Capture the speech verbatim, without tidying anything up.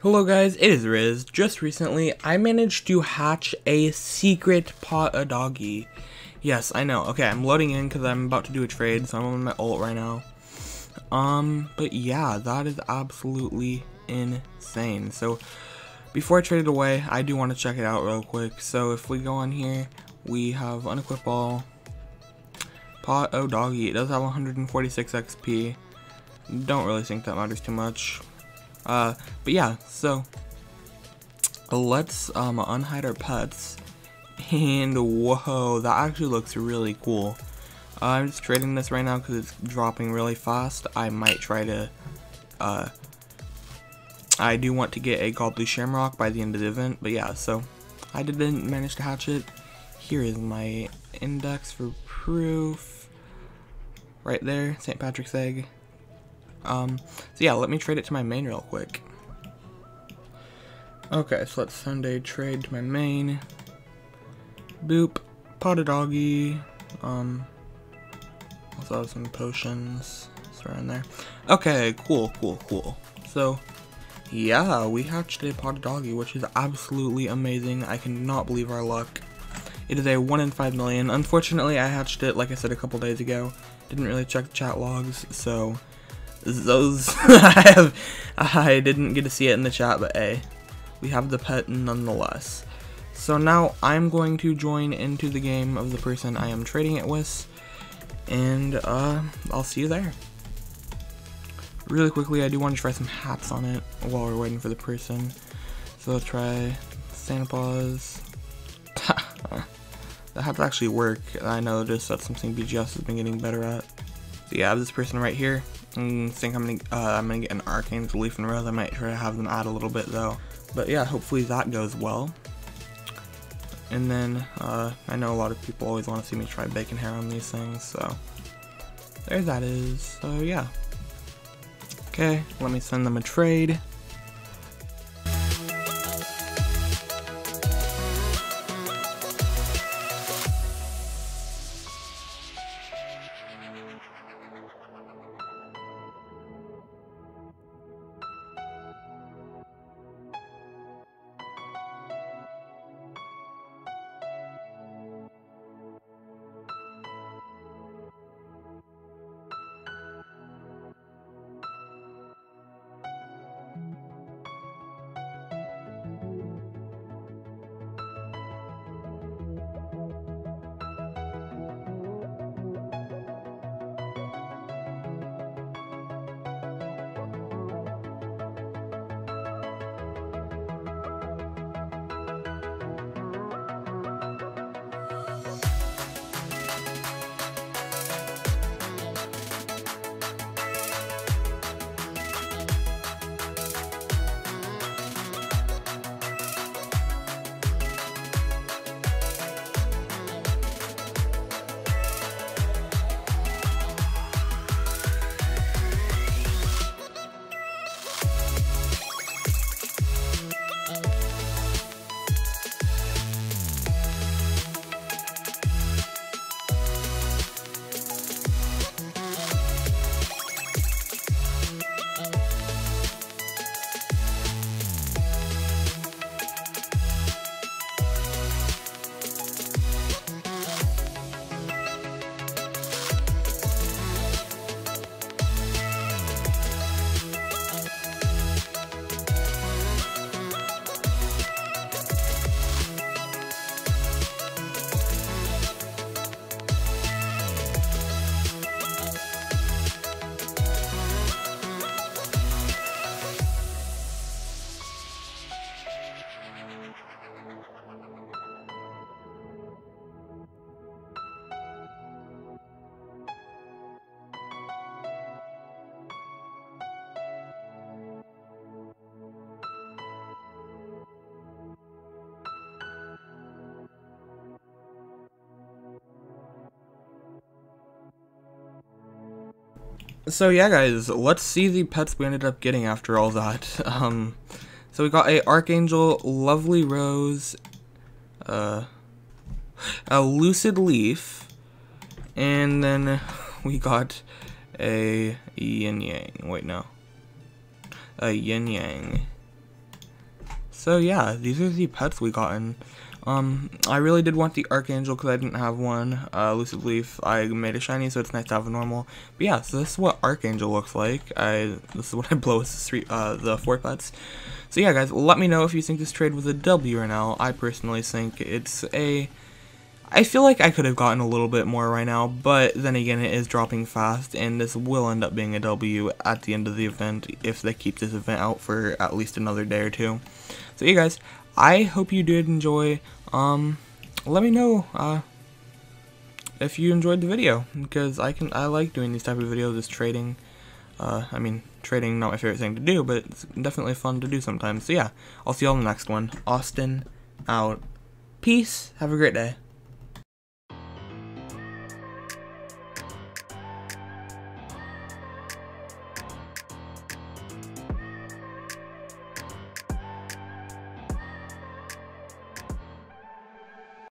Hello guys, it is Riz. Just recently, I managed to hatch a secret pot-o-doggy. Yes, I know. Okay, I'm loading in because I'm about to do a trade, so I'm on my ult right now. Um, but yeah, that is absolutely insane. So, before I trade it away, I do want to check it out real quick. So, if we go on here, we have unequip all. Pot-o-doggy. It does have one hundred forty-six X P. Don't really think that matters too much. Uh, but yeah, so let's um, unhide our pets, and whoa, that actually looks really cool. Uh, I'm just trading this right now because it's dropping really fast. I might try to, uh, I do want to get a Godly Shamrock by the end of the event, but yeah, so I didn't manage to hatch it. Here is my index for proof, right there, Saint Patrick's egg. Um, so yeah, let me trade it to my main real quick. Okay, so let's send a trade to my main. Boop, pot-o-doggy. Um, also have some potions around there. Okay, cool, cool, cool. So, yeah, we hatched a pot-o-doggy, which is absolutely amazing. I cannot believe our luck. It is a one in five million. Unfortunately, I hatched it, like I said, a couple days ago. Didn't really check the chat logs, so those I have I didn't get to see it in the chat, but hey, we have the pet nonetheless. So now I'm going to join into the game of the person I am trading it with, and uh I'll see you there. Really quickly, I do want to try some hats on it while we're waiting for the person. So I'll try Santa Paws. The hats actually work. I noticed that's something B G S has been getting better at. So yeah, I have this person right here. I think I'm gonna, uh, I'm gonna get an Arcane's Leaf and Riz. I might try to have them add a little bit though. But yeah, hopefully that goes well. And then, uh, I know a lot of people always want to see me try bacon hair on these things, so there that is. So yeah. Okay, let me send them a trade. So yeah guys, let's see the pets we ended up getting after all that. Um, so we got a Archangel, Lovely Rose, uh, a Lucid Leaf, and then we got a Yin Yang, wait no, a Yin Yang, So yeah, these are the pets we got in. Um, I really did want the Archangel because I didn't have one. Uh, Lucid Leaf, I made a shiny, so it's nice to have a normal. But yeah, so this is what Archangel looks like. I This is what I blow with the, three, uh, the four pets. So yeah, guys, let me know if you think this trade was a W or an L. I personally think it's a... I feel like I could have gotten a little bit more right now, but then again, it is dropping fast, and this will end up being a W at the end of the event if they keep this event out for at least another day or two. So yeah, guys, I hope you did enjoy. Um, let me know uh, if you enjoyed the video, because I can I like doing these type of videos, is trading. Uh, I mean, trading, not my favorite thing to do, but it's definitely fun to do sometimes. So yeah, I'll see y'all in the next one. Austin out. Peace. Have a great day.